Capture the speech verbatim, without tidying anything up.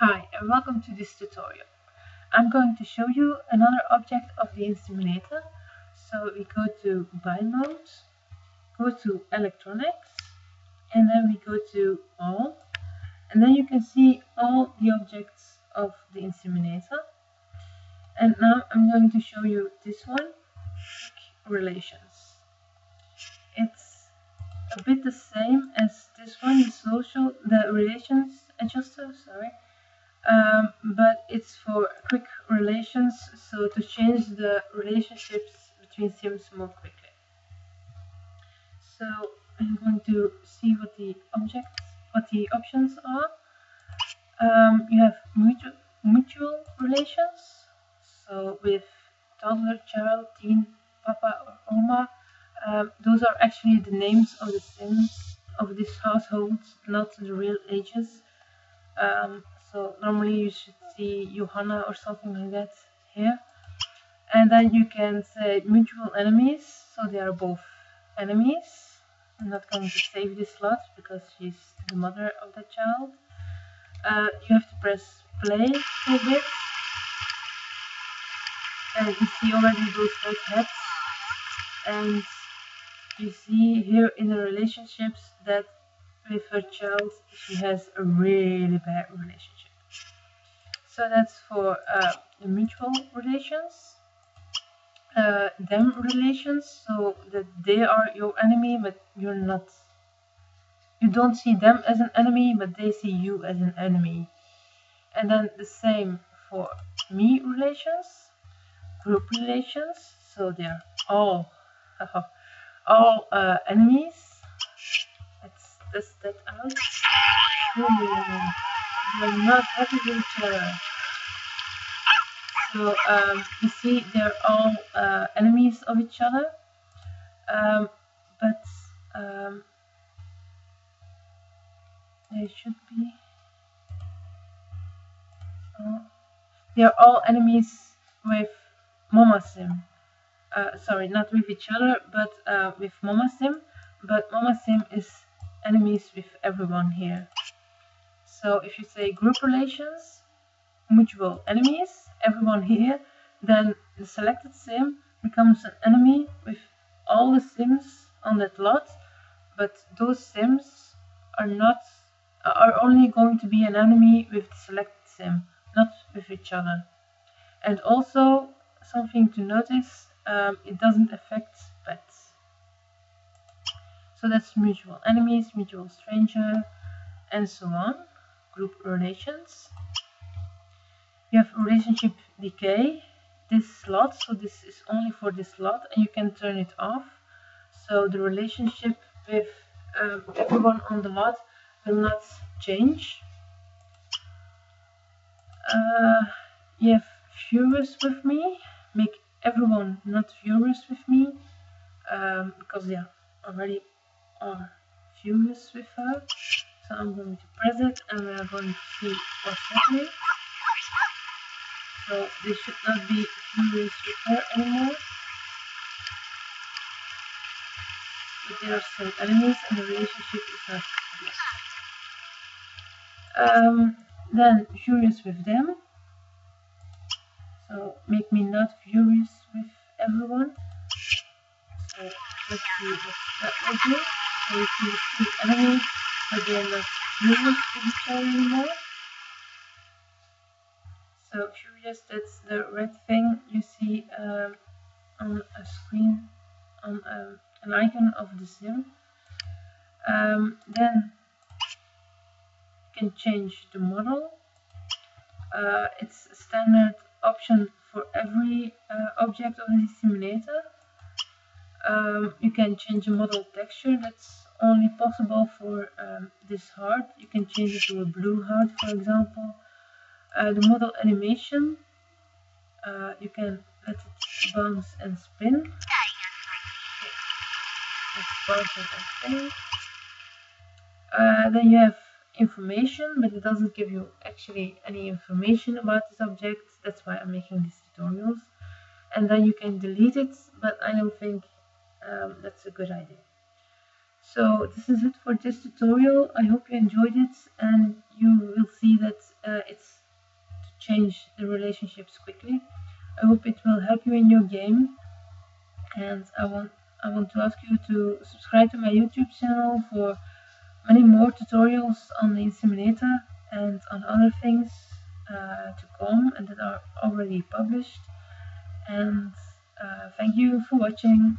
Hi and welcome to this tutorial. I'm going to show you another object of the Insiminator. So we go to bind mode, go to electronics, and then we go to all. And then you can see all the objects of the Insiminator. And now I'm going to show you this one, Quick Relations. It's a bit the same as this one, the social, the relations adjuster, sorry. Um, but it's for quick relations, so to change the relationships between sims more quickly. So I'm going to see what the objects, what the options are. Um, you have mutual, mutual relations, so with toddler, child, teen, papa or oma. Um, those are actually the names of the sims of this household, not the real ages. Um, So normally you should see Johanna or something like that here. And then you can say mutual enemies, so they are both enemies. I'm not going to save this slot because she's the mother of the child. Uh, you have to press play for a bit. And you see already those red heads. And you see here in the relationships that with her child she has a really bad relationship. So that's for uh, the mutual relations, uh, them relations, so that they are your enemy, but you're not. You don't see them as an enemy, but they see you as an enemy. And then the same for me relations, group relations, so they're all, all uh, enemies. Let's test that out. Ooh, they're not happy with each other. So um, you see, they're all uh, enemies of each other, um, but um, they should be. Oh. They're all enemies with Mama Sim. Uh, sorry, not with each other, but uh, with Mama Sim. But Mama Sim is enemies with everyone here. So if you say group relations, mutual enemies, everyone here, then the selected sim becomes an enemy with all the sims on that lot, but those sims are not are only going to be an enemy with the selected sim, not with each other. And also something to notice, um, it doesn't affect pets. So that's mutual enemies, mutual stranger, and so on. Group relations. You have relationship decay, this slot, so this is only for this slot, and you can turn it off, so the relationship with um, everyone on the lot will not change. Uh, you have furious with me, make everyone not furious with me, um, because they already are furious with her. So I'm going to press it and we are going to see what's happening. So they should not be furious with her anymore. But they are still enemies and the relationship is not good. Um, then furious with them. So make me not furious with everyone. So let's see what that will do. So we see three enemies. But they are not furious with each other anymore. So furious, that's the red thing you see um, on a screen, on um, an icon of the sim. Um, then you can change the model. Uh, it's a standard option for every uh, object of the Insiminator. Um, you can change the model texture, that's only possible for um, this heart. You can change it to a blue heart, for example. Uh, the model animation, uh, you can let it bounce and spin. Okay. Let's bounce it and spin. Uh, then you have information, but it doesn't give you actually any information about this object. That's why I'm making these tutorials. And then you can delete it, but I don't think um, that's a good idea. So this is it for this tutorial. I hope you enjoyed it, and you will see that uh, it's to change the relationships quickly. I hope it will help you in your game, and I want I want to ask you to subscribe to my YouTube channel for many more tutorials on the Insiminator and on other things uh, to come and that are already published. And uh, thank you for watching.